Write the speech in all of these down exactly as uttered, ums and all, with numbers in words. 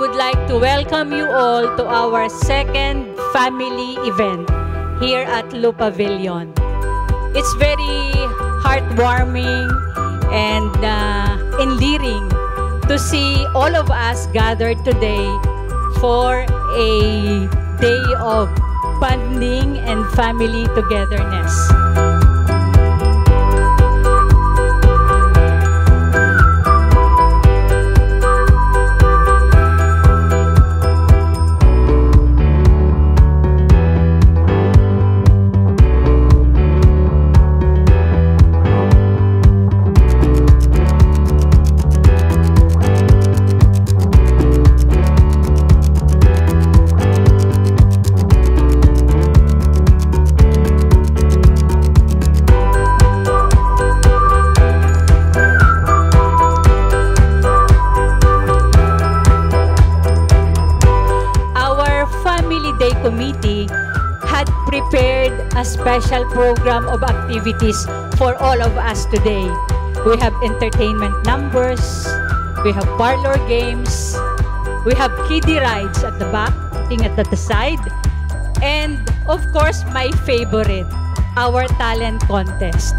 would like to welcome you all to our second family event here at Le Pavilion. It's very heartwarming and uh, endearing to see all of us gathered today for a day of bonding and family togetherness. Committee had prepared a special program of activities for all of us today. We have entertainment numbers, we have parlor games, we have kiddie rides at the back, thing at the side, and of course my favorite, our talent contest.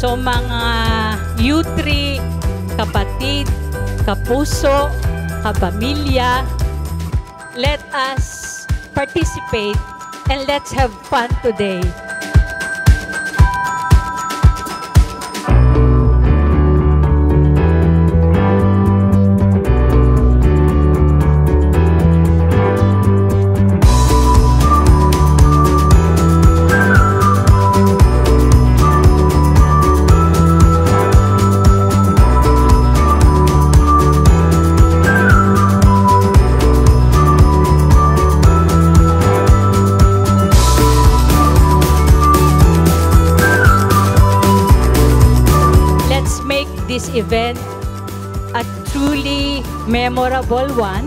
So mga U three, kapatid, Kapuso, Kapamilya, let us participate and let's have fun today. This event a truly memorable one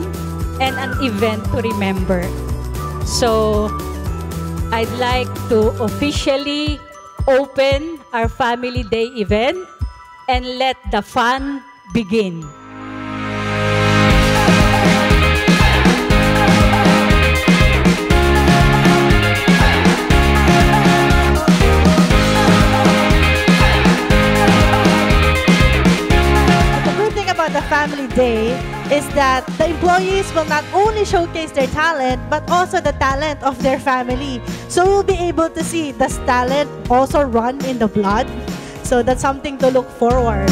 and an event to remember. So I'd like to officially open our Family Day event and let the fun begin. The Family Day is that the employees will not only showcase their talent but also the talent of their family. So you'll be able to see, does talent also run in the blood? So that's something to look forward.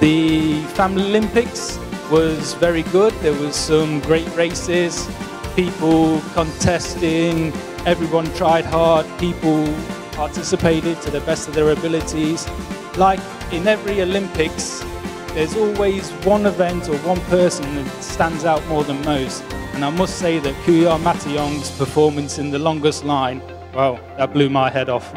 The Family Olympics was very good. There was some great races, people contesting, everyone tried hard, people participated to the best of their abilities. Like in every Olympics, there's always one event or one person that stands out more than most. And I must say that Kuya Matayong's performance in the longest line, well, that blew my head off.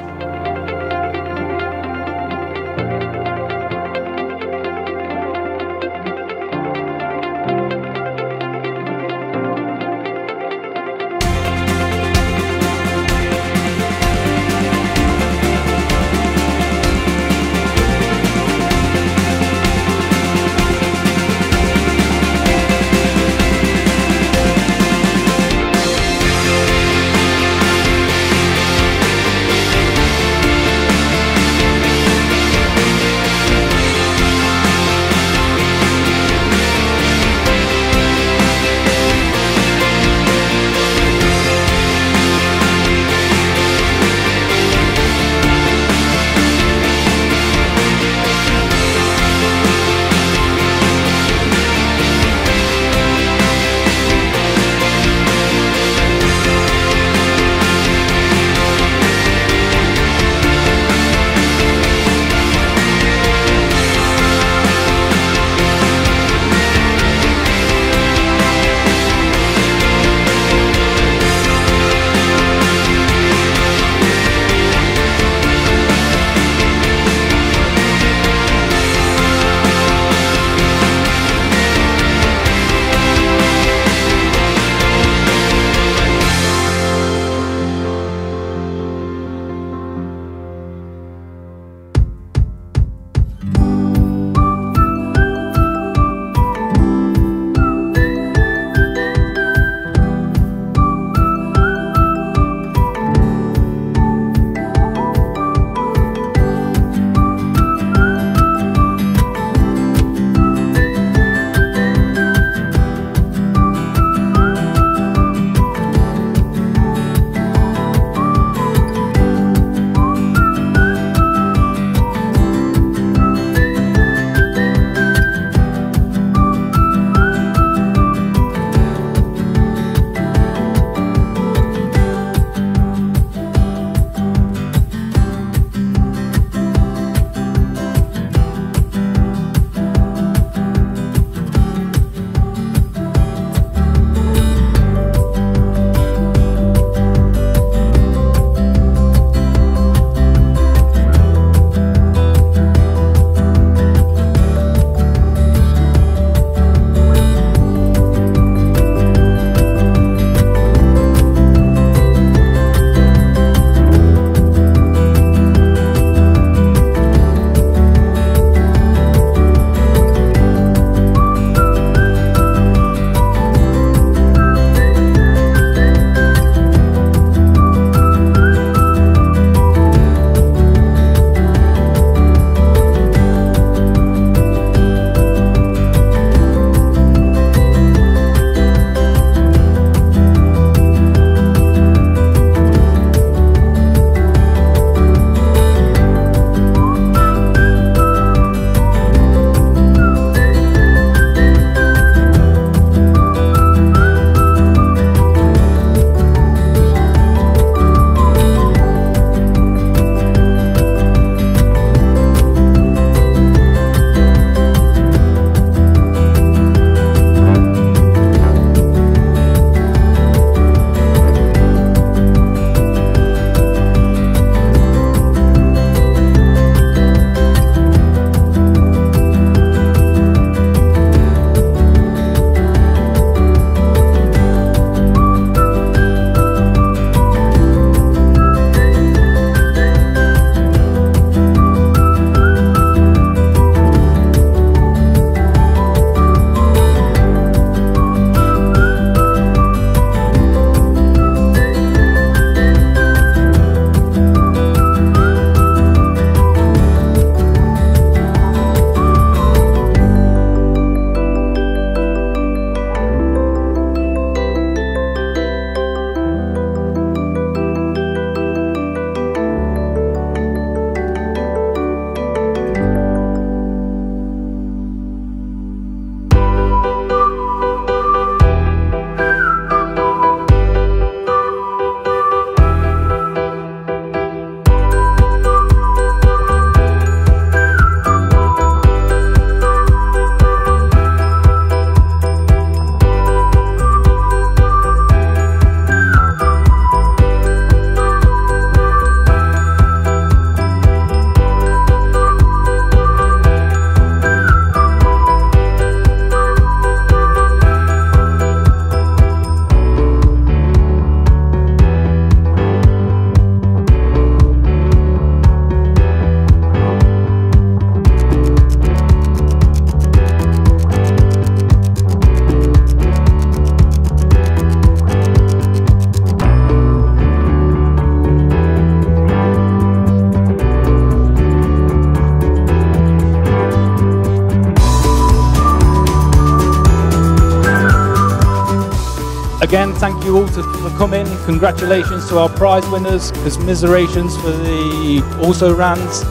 Again, thank you all to, for coming. Congratulations to our prize winners. Commiserations for the also-rans.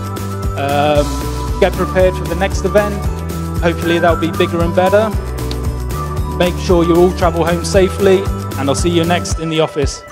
Um, get prepared for the next event. Hopefully that'll be bigger and better. Make sure you all travel home safely, and I'll see you next in the office.